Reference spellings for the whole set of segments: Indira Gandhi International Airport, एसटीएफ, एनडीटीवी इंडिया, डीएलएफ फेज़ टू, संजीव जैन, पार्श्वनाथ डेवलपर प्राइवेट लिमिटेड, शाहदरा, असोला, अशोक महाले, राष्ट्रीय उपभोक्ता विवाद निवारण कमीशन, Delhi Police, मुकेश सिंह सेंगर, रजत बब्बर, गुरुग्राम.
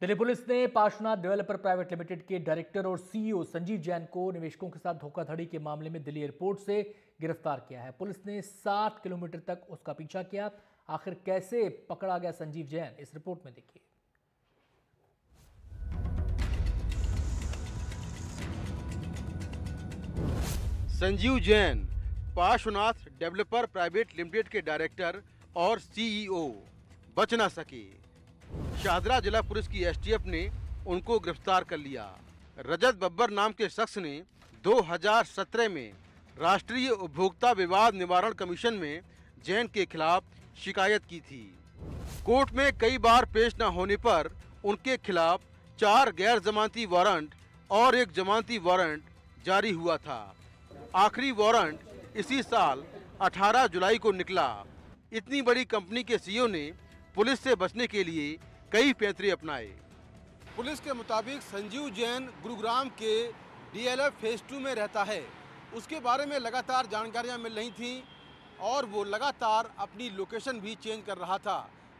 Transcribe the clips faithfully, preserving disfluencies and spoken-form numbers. Delhi police ने पार्श्वनाथ डेवलपर प्राइवेट लिमिटेड के director और सीईओ संजीव जैन को निवेशकों के साथ धोखाधड़ी के मामले में दिल्ली एयरपोर्ट से गिरफ्तार किया है। पुलिस ने सात किलोमीटर तक उसका पीछा किया। आखिर कैसे पकड़ा गया संजीव जैन, इस रिपोर्ट में देखिए। संजीव जैन पार्श्वनाथ डेवलपर प्राइवेट लिमिटेड के डायरेक्टर और सीईओ बच ना सके। शाहदरा जिला पुलिस की एसटीएफ ने उनको गिरफ्तार कर लिया। रजत बब्बर नाम के शख्स ने दो हज़ार सत्रह में राष्ट्रीय उपभोक्ता विवाद निवारण कमीशन में जैन के खिलाफ शिकायत की थी। कोर्ट में कई बार पेश न होने पर उनके खिलाफ चार गैर जमानती वारंट और एक जमानती वारंट जारी हुआ था। आखिरी वारंट इसी साल अठारह जुलाई को निकला। इतनी बड़ी कंपनी के सीईओ ने पुलिस से बचने के लिए कई पैंतरे अपनाए। पुलिस के मुताबिक संजीव जैन गुरुग्राम के डीएलएफ फेज़ टू में रहता है। उसके बारे में लगातार जानकारियां मिल रही थीं और वो लगातार अपनी लोकेशन भी चेंज कर रहा था,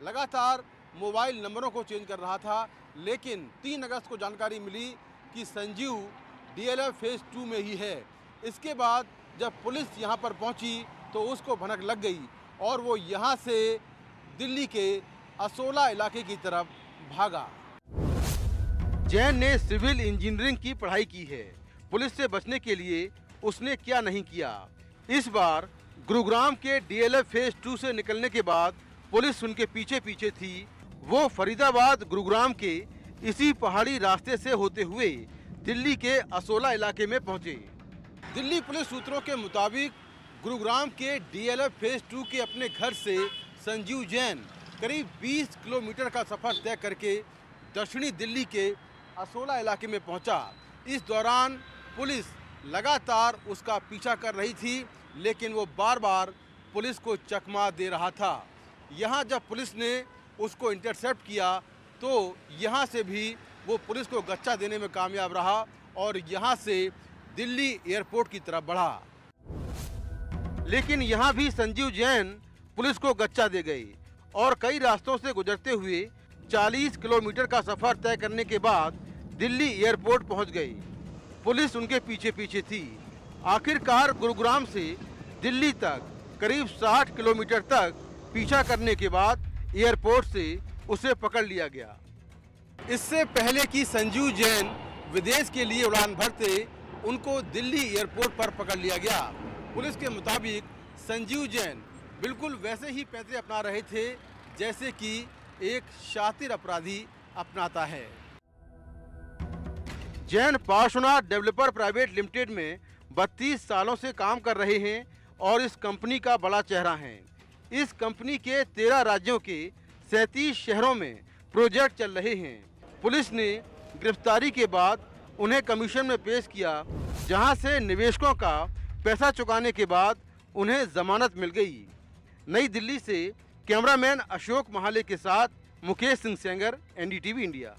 लगातार मोबाइल नंबरों को चेंज कर रहा था। लेकिन तीन अगस्त को जानकारी मिली कि संजीव डीएलएफ फेज़ टू में ही है। इसके बाद जब पुलिस यहां पर पहुंची तो उसको भनक लग गई और वो यहां से दिल्ली के असोला इलाके की तरफ भागा। जैन ने सिविल इंजीनियरिंग की पढ़ाई की है। पुलिस से बचने के लिए उसने क्या नहीं किया। इस बार गुरुग्राम के डीएलएफ फेज़ टू से निकलने के बाद पुलिस उनके पीछे पीछे थी। वो फरीदाबाद गुरुग्राम के इसी पहाड़ी रास्ते से होते हुए दिल्ली के असोला इलाके में पहुंचे। दिल्ली पुलिस सूत्रों के मुताबिक गुरुग्राम के डीएलएफ फेज़ टू के अपने घर से संजीव जैन करीब बीस किलोमीटर का सफर तय करके दक्षिणी दिल्ली के असोला इलाके में पहुंचा। इस दौरान पुलिस लगातार उसका पीछा कर रही थी, लेकिन वो बार बार पुलिस को चकमा दे रहा था। यहां जब पुलिस ने उसको इंटरसेप्ट किया तो यहां से भी वो पुलिस को गच्चा देने में कामयाब रहा और यहां से दिल्ली एयरपोर्ट की तरफ बढ़ा। लेकिन यहां भी संजीव जैन पुलिस को गच्चा दे गए और कई रास्तों से गुजरते हुए चालीस किलोमीटर का सफर तय करने के बाद दिल्ली एयरपोर्ट पहुंच गई। पुलिस उनके पीछे पीछे थी। आखिरकार गुरुग्राम से दिल्ली तक करीब साठ किलोमीटर तक पीछा करने के बाद एयरपोर्ट से उसे पकड़ लिया गया। इससे पहले कि संजीव जैन विदेश के लिए उड़ान भरते, उनको दिल्ली एयरपोर्ट पर पकड़ लिया गया। पुलिस के मुताबिक संजीव जैन बिल्कुल वैसे ही पैंतरे अपना रहे थे जैसे कि एक शातिर अपराधी अपनाता है। Jain पार्श्वनाथ डेवलपर प्राइवेट लिमिटेड में बत्तीस सालों से काम कर रहे हैं और इस कंपनी का बड़ा चेहरा हैं। इस कंपनी के तेरह राज्यों के सैंतीस शहरों में प्रोजेक्ट चल रहे हैं। पुलिस ने गिरफ्तारी के बाद उन्हें कमीशन में पेश किया, जहां से निवेशकों का पैसा चुकाने के बाद उन्हें जमानत मिल गई। नई दिल्ली से कैमरामैन अशोक महाले के साथ मुकेश सिंह सेंगर, एनडीटीवी इंडिया।